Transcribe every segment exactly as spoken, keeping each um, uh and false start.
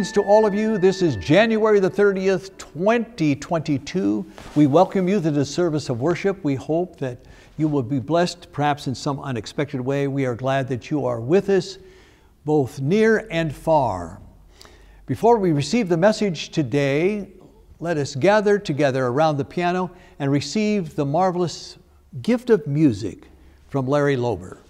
Greetings to all of you. This is January the thirtieth, twenty twenty-two. We welcome you to this service of worship. We hope that you will be blessed, perhaps in some unexpected way. We are glad that you are with us, both near and far. Before we receive the message today, let us gather together around the piano and receive the marvelous gift of music from Larry Loeber.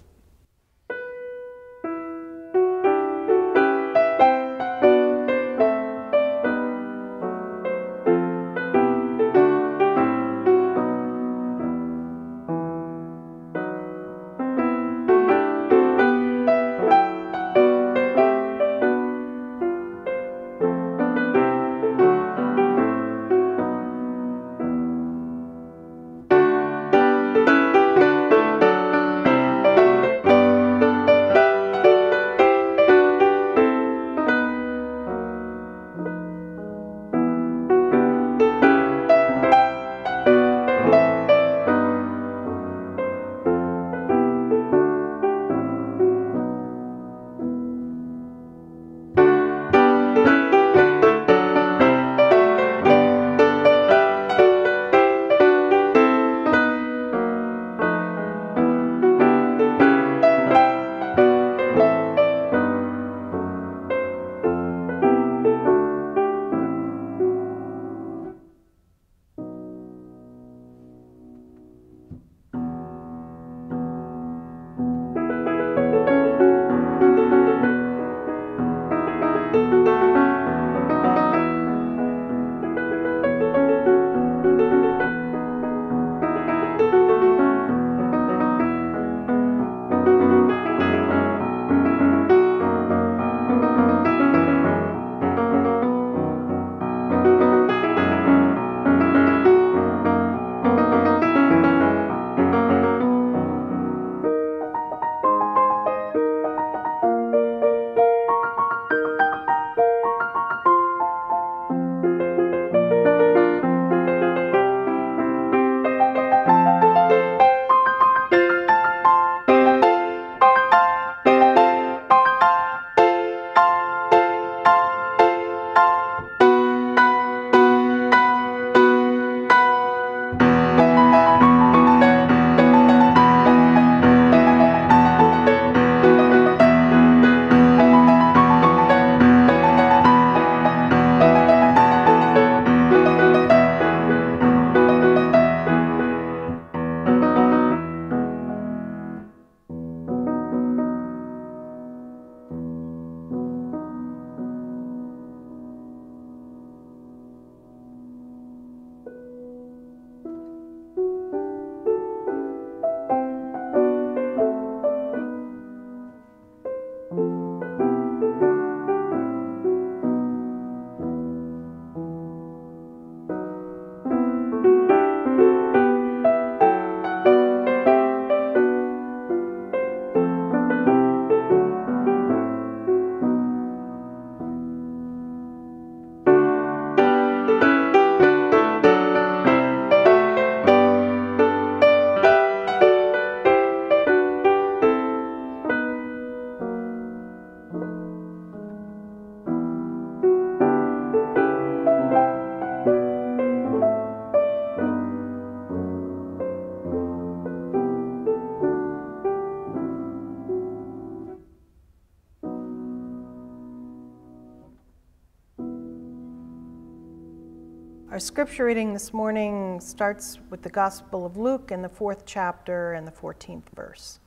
Our scripture reading this morning starts with the Gospel of Luke in the fourth chapter and the fourteenth verse.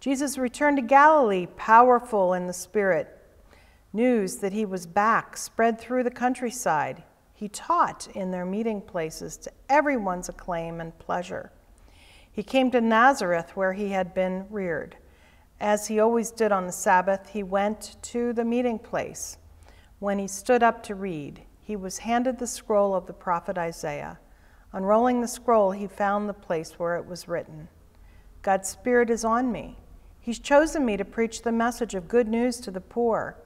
Jesus returned to Galilee, powerful in the Spirit. News that he was back spread through the countryside. He taught in their meeting places to everyone's acclaim and pleasure. He came to Nazareth, where he had been reared. As he always did on the Sabbath, he went to the meeting place. When he stood up to read, he was handed the scroll of the prophet Isaiah. Unrolling the scroll, he found the place where it was written, "God's Spirit is on me. He's chosen me to preach the message of good news to the poor,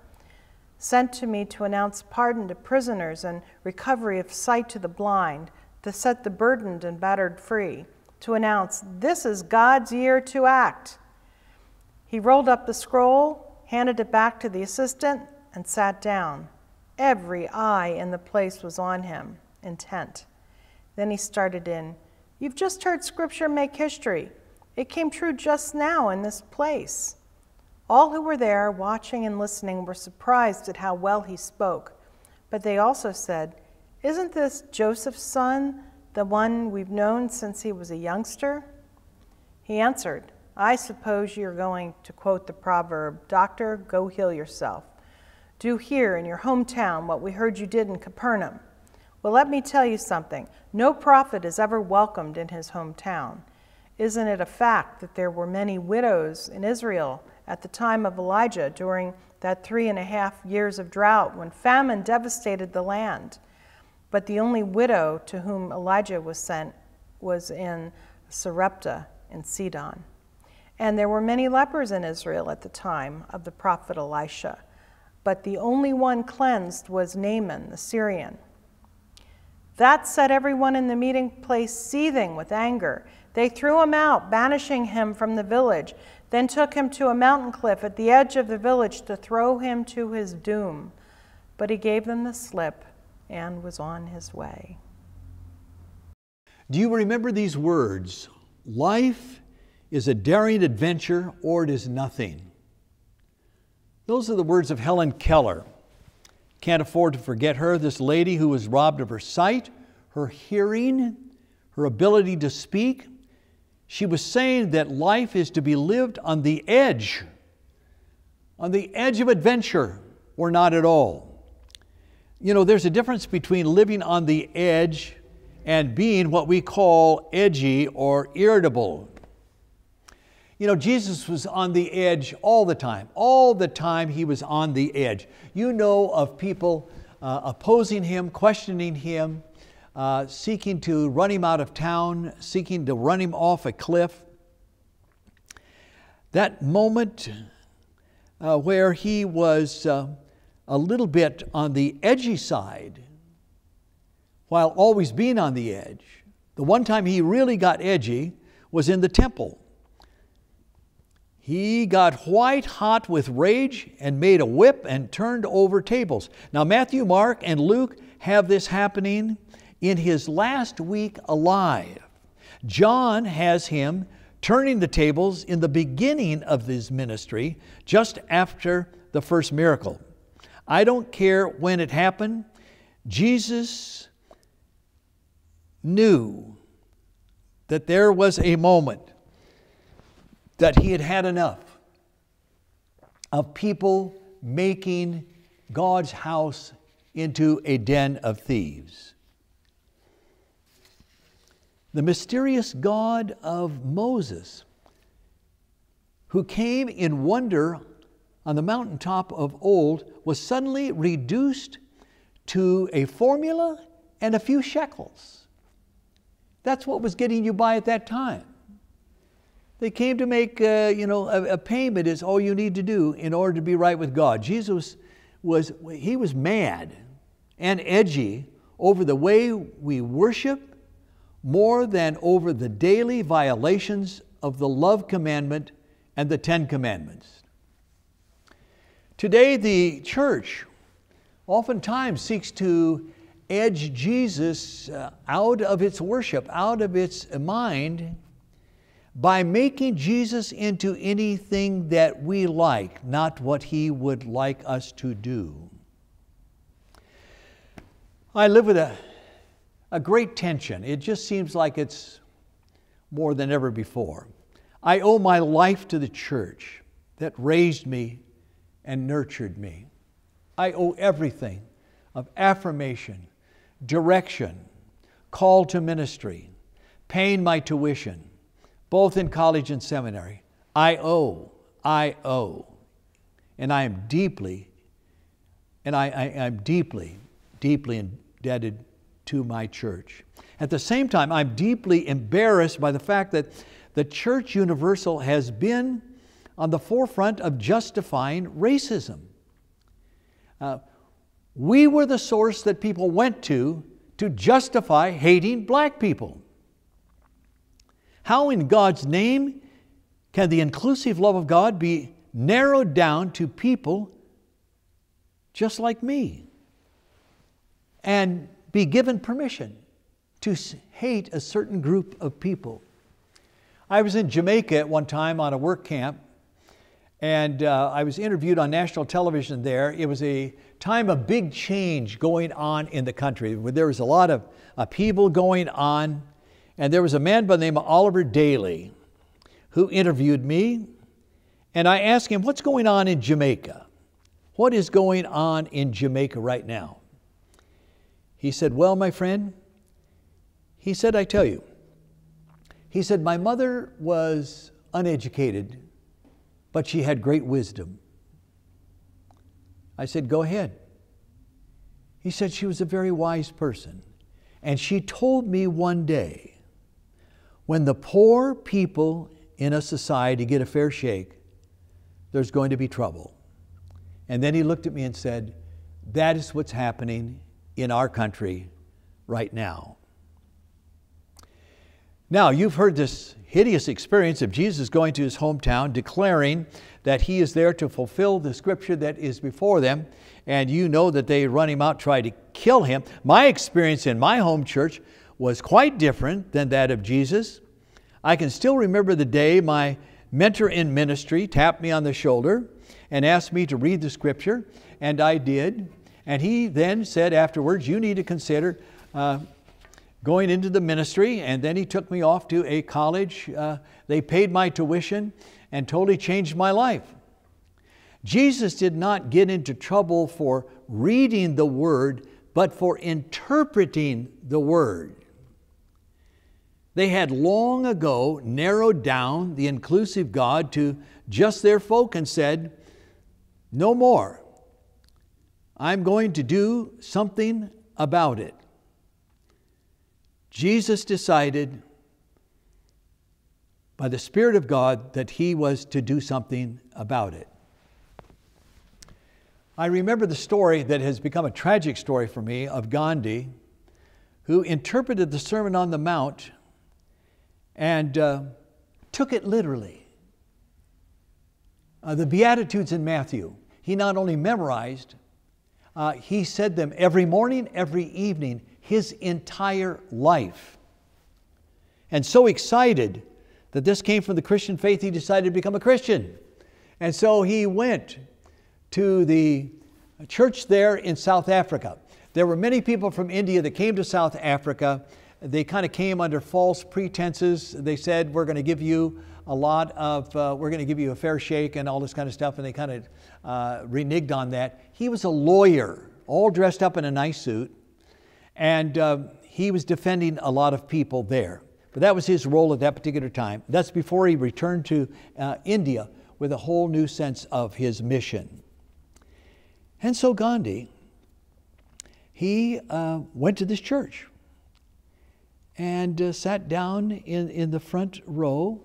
sent to me to announce pardon to prisoners and recovery of sight to the blind, to set the burdened and battered free, to announce this is God's year to act." He rolled up the scroll, handed it back to the assistant, and sat down. Every eye in the place was on him, intent. Then he started in, "You've just heard Scripture make history. It came true just now in this place." All who were there, watching and listening, were surprised at how well he spoke. But they also said, "Isn't this Joseph's son, the one we've known since he was a youngster?" He answered, "I suppose you're going to quote the proverb, 'Doctor, go heal yourself. Do here in your hometown what we heard you did in Capernaum.' Well, let me tell you something. No prophet is ever welcomed in his hometown. Isn't it a fact that there were many widows in Israel at the time of Elijah during that three and a half years of drought when famine devastated the land? But the only widow to whom Elijah was sent was in Sarepta in Sidon. And there were many lepers in Israel at the time of the prophet Elisha, but the only one cleansed was Naaman the Syrian." That set everyone in the meeting place seething with anger. They threw him out, banishing him from the village, then took him to a mountain cliff at the edge of the village to throw him to his doom. But he gave them the slip and was on his way. Do you remember these words? Life is a daring adventure, or it is nothing. Those are the words of Helen Keller. Can't afford to forget her, this lady who was robbed of her sight, her hearing, her ability to speak. She was saying that life is to be lived on the edge, on the edge of adventure, or not at all. You know, there's a difference between living on the edge and being what we call edgy or irritable. You know, Jesus was on the edge all the time. All the time he was on the edge. You know of people uh, opposing him, questioning him, uh, seeking to run him out of town, seeking to run him off a cliff. That moment uh, where he was uh, a little bit on the edgy side, while always being on the edge. The one time he really got edgy was in the temple. He got white hot with rage and made a whip and turned over tables. Now Matthew, Mark, and Luke have this happening in his last week alive. John has him turning the tables in the beginning of his ministry, just after the first miracle. I don't care when it happened. Jesus knew that there was a moment that he had had enough of people making God's house into a den of thieves. The mysterious God of Moses, who came in wonder on the mountaintop of old, was suddenly reduced to a formula and a few shekels. That's what was getting you by at that time. They came to make, uh, you know, a, a payment is all you need to do in order to be right with God. Jesus was, he was mad and edgy over the way we worship more than over the daily violations of the love commandment and the Ten Commandments. Today, the church oftentimes seeks to edge Jesus out of its worship, out of its mind, by making Jesus into anything that we like, not what he would like us to do. I live with a, a great tension. It just seems like it's more than ever before. I owe my life to the church that raised me and nurtured me. I owe everything of affirmation, direction, call to ministry, paying my tuition, both in college and seminary. I owe, I owe, and I am deeply, and I, I am deeply, deeply indebted to my church. At the same time, I'm deeply embarrassed by the fact that the Church Universal has been on the forefront of justifying racism. Uh, we were the source that people went to to justify hating black people. How in God's name can the inclusive love of God be narrowed down to people just like me? and be given permission to hate a certain group of people. I was in Jamaica at one time on a work camp, and uh, I was interviewed on national television there. It was a time of big change going on in the country. There was a lot of upheaval going on, and there was a man by the name of Oliver Daly who interviewed me, and I asked him, what's going on in Jamaica? What is going on in Jamaica right now? He said, well, my friend, he said, I tell you, he said, my mother was uneducated, but she had great wisdom. I said, go ahead. He said, she was a very wise person. And she told me one day, when the poor people in a society get a fair shake, there's going to be trouble. And then he looked at me and said, that is what's happening in our country right now. Now, you've heard this hideous experience of Jesus going to his hometown, declaring that he is there to fulfill the scripture that is before them. And you know that they run him out, try to kill him. My experience in my home church was quite different than that of Jesus. I can still remember the day my mentor in ministry tapped me on the shoulder and asked me to read the scripture, and I did. And he then said afterwards, you need to consider uh, going into the ministry. And then he took me off to a college. Uh, they paid my tuition and totally changed my life. Jesus did not get into trouble for reading the word, but for interpreting the word. They had long ago narrowed down the inclusive God to just their folk and said, no more. I'm going to do something about it. Jesus decided by the Spirit of God that he was to do something about it. I remember the story that has become a tragic story for me of Gandhi, who interpreted the Sermon on the Mount and uh, took it literally. Uh, the Beatitudes in Matthew, he not only memorized, uh, he said them every morning, every evening, his entire life. And so excited that this came from the Christian faith, he decided to become a Christian. And so he went to the church there in South Africa. There were many people from India that came to South Africa. They kind of came under false pretenses. They said, we're going to give you a lot of, uh, we're going to give you a fair shake and all this kind of stuff. And they kind of uh, reneged on that. He was a lawyer, all dressed up in a nice suit. And uh, he was defending a lot of people there. But that was his role at that particular time. That's before he returned to uh, India with a whole new sense of his mission. And so Gandhi, he uh, went to this church and uh, sat down in, in the front row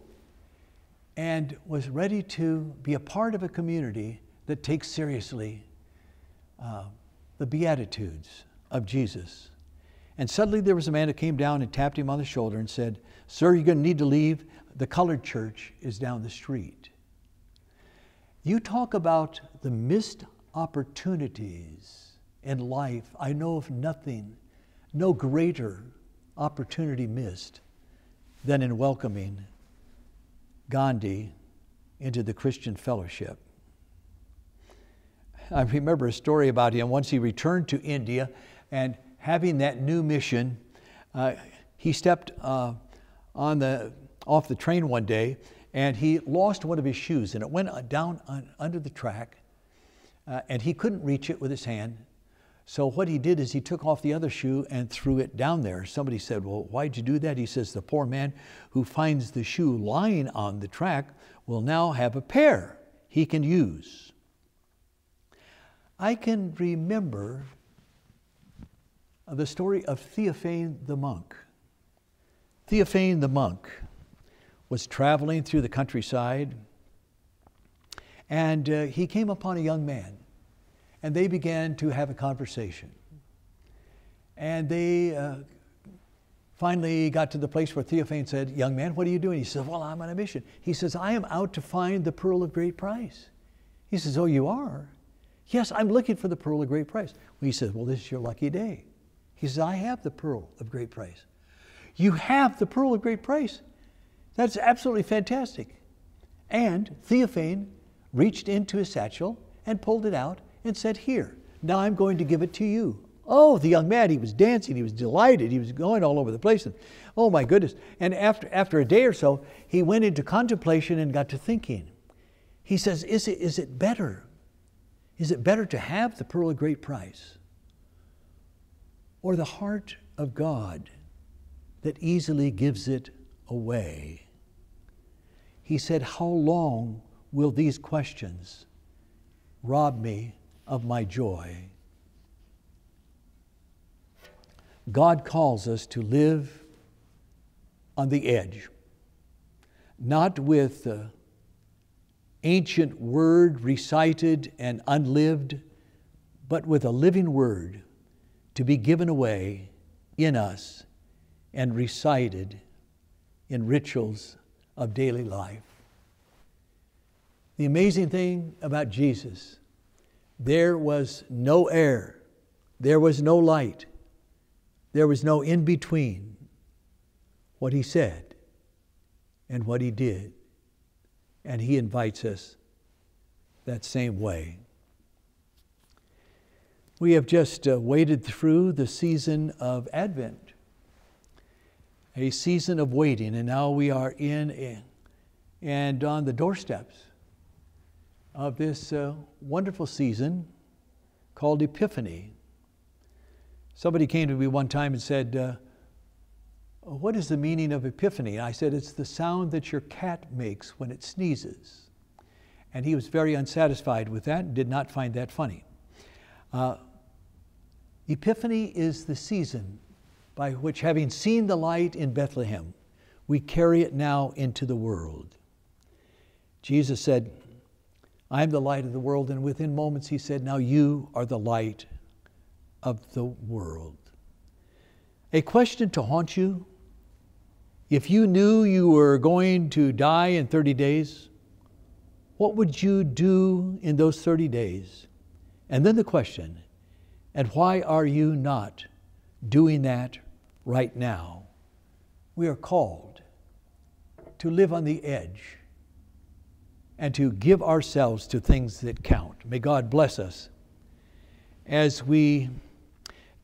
and was ready to be a part of a community that takes seriously uh, the Beatitudes of Jesus. And suddenly there was a man who came down and tapped him on the shoulder and said, sir, you're going to need to leave. The colored church is down the street. You talk about the missed opportunities in life. I know of nothing, no greater opportunity missed than in welcoming Gandhi into the Christian fellowship. I remember a story about him. Once he returned to India and having that new mission, uh, he stepped uh, on the, off the train one day and he lost one of his shoes and it went down on, under the track uh, and he couldn't reach it with his hand. So what he did is he took off the other shoe and threw it down there. Somebody said, well, why'd you do that? He says, the poor man who finds the shoe lying on the track will now have a pair he can use. I can remember the story of Theophane the monk. Theophane the monk was traveling through the countryside and uh, he came upon a young man. And they began to have a conversation. And they uh, finally got to the place where Theophane said, young man, what are you doing? He says, well, I'm on a mission. He says, I am out to find the pearl of great price. He says, oh, you are? Yes, I'm looking for the pearl of great price. Well, he says, well, this is your lucky day. He says, I have the pearl of great price. You have the pearl of great price. That's absolutely fantastic. And Theophane reached into his satchel and pulled it out and said, here, now I'm going to give it to you. Oh, the young man, he was dancing, he was delighted, he was going all over the place. And, oh my goodness. And after, after a day or so, he went into contemplation and got to thinking. He says, is it, is it better? Is it better to have the pearl of great price or the heart of God that easily gives it away? He said, how long will these questions rob me of my joy? God calls us to live on the edge, not with uh, ancient word recited and unlived, but with a living word to be given away in us and recited in rituals of daily life. The amazing thing about Jesus, there was no air, there was no light, there was no in between what he said and what he did. And he invites us that same way. We have just uh, waded through the season of Advent, a season of waiting, and now we are in, in and on the doorsteps of this uh, wonderful season called Epiphany. Somebody came to me one time and said, uh, what is the meaning of epiphany? And I said, it's the sound that your cat makes when it sneezes. And he was very unsatisfied with that and did not find that funny. Uh, epiphany is the season by which, having seen the light in Bethlehem, we carry it now into the world. Jesus said, I am the light of the world. And within moments he said, now you are the light of the world. A question to haunt you: if you knew you were going to die in thirty days, what would you do in those thirty days? And then the question, and why are you not doing that right now? We are called to live on the edge and to give ourselves to things that count. May God bless us as we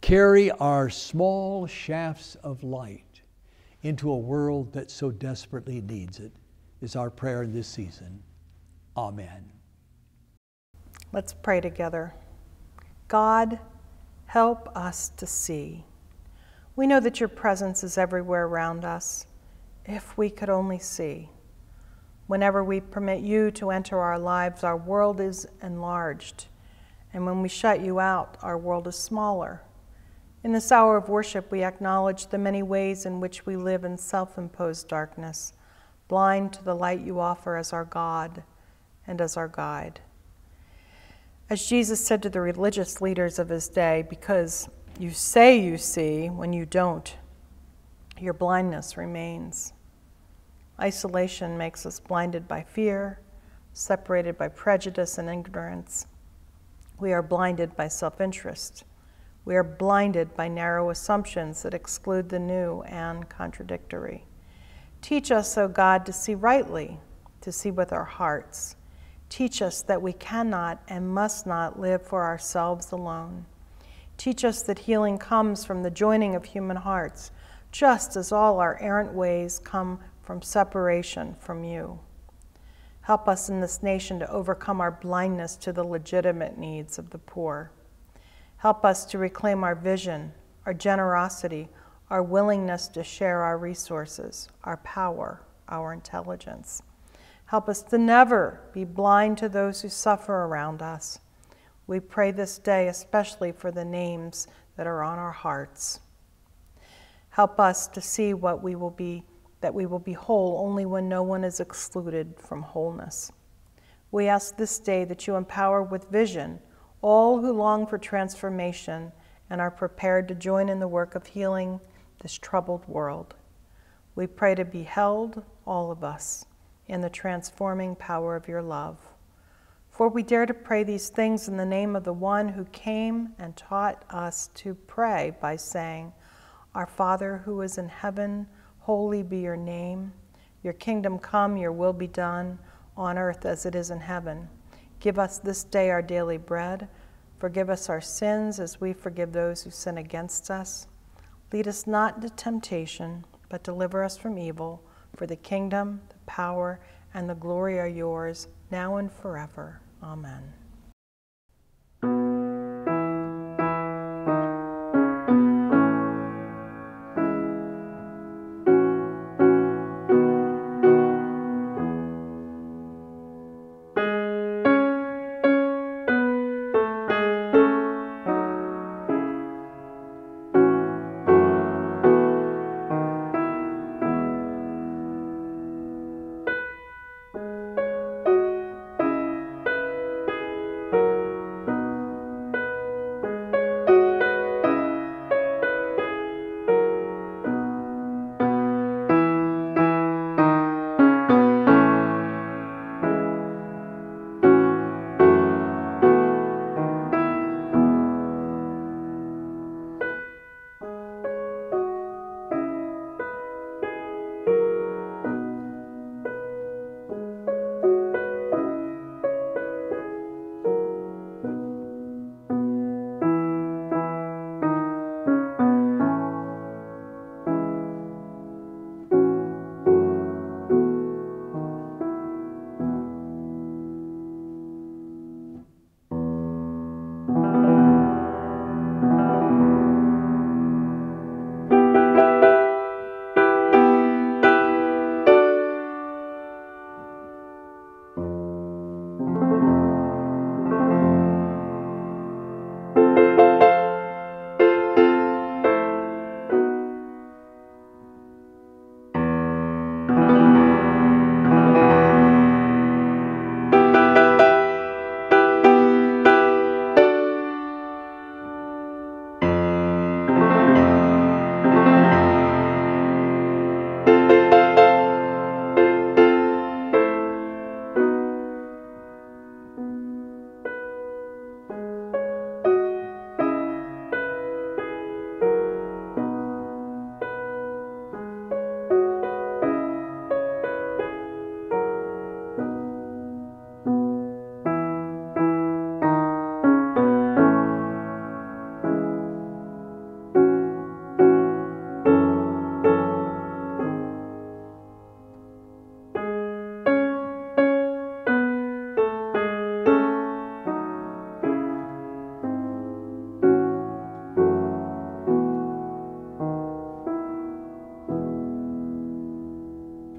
carry our small shafts of light into a world that so desperately needs it, is our prayer in this season. Amen. Let's pray together. God, help us to see. We know that your presence is everywhere around us, if we could only see. Whenever we permit you to enter our lives, our world is enlarged. And when we shut you out, our world is smaller. In this hour of worship, we acknowledge the many ways in which we live in self-imposed darkness, blind to the light you offer as our God and as our guide. As Jesus said to the religious leaders of his day, because you say you see when you don't, your blindness remains. Isolation makes us blinded by fear, separated by prejudice and ignorance. We are blinded by self-interest. We are blinded by narrow assumptions that exclude the new and contradictory. Teach us, O God, to see rightly, to see with our hearts. Teach us that we cannot and must not live for ourselves alone. Teach us that healing comes from the joining of human hearts, just as all our errant ways come from separation from you. Help us in this nation to overcome our blindness to the legitimate needs of the poor. Help us to reclaim our vision, our generosity, our willingness to share our resources, our power, our intelligence. Help us to never be blind to those who suffer around us. We pray this day especially for the names that are on our hearts. Help us to see what we will be that we will be whole only when no one is excluded from wholeness. We ask this day that you empower with vision all who long for transformation and are prepared to join in the work of healing this troubled world. We pray to be held, all of us, in the transforming power of your love. For we dare to pray these things in the name of the one who came and taught us to pray by saying, Our Father who is in heaven, holy be your name. Your kingdom come, your will be done on earth as it is in heaven. Give us this day our daily bread. Forgive us our sins as we forgive those who sin against us. Lead us not into temptation, but deliver us from evil. For the kingdom, the power, and the glory are yours, now and forever. Amen.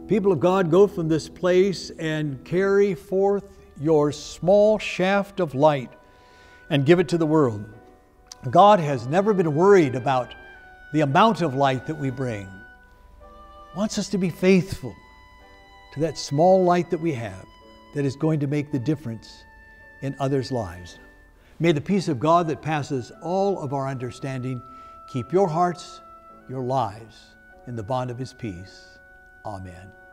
People of God, go from this place and carry forth your small shaft of light and give it to the world. God has never been worried about the amount of light that we bring. He wants us to be faithful to that small light that we have that is going to make the difference in others' lives. May the peace of God that passes all of our understanding keep your hearts, your lives in the bond of His peace. Amen.